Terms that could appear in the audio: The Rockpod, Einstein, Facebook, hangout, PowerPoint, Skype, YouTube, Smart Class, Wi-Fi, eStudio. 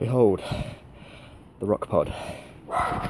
Behold, the Rockpod.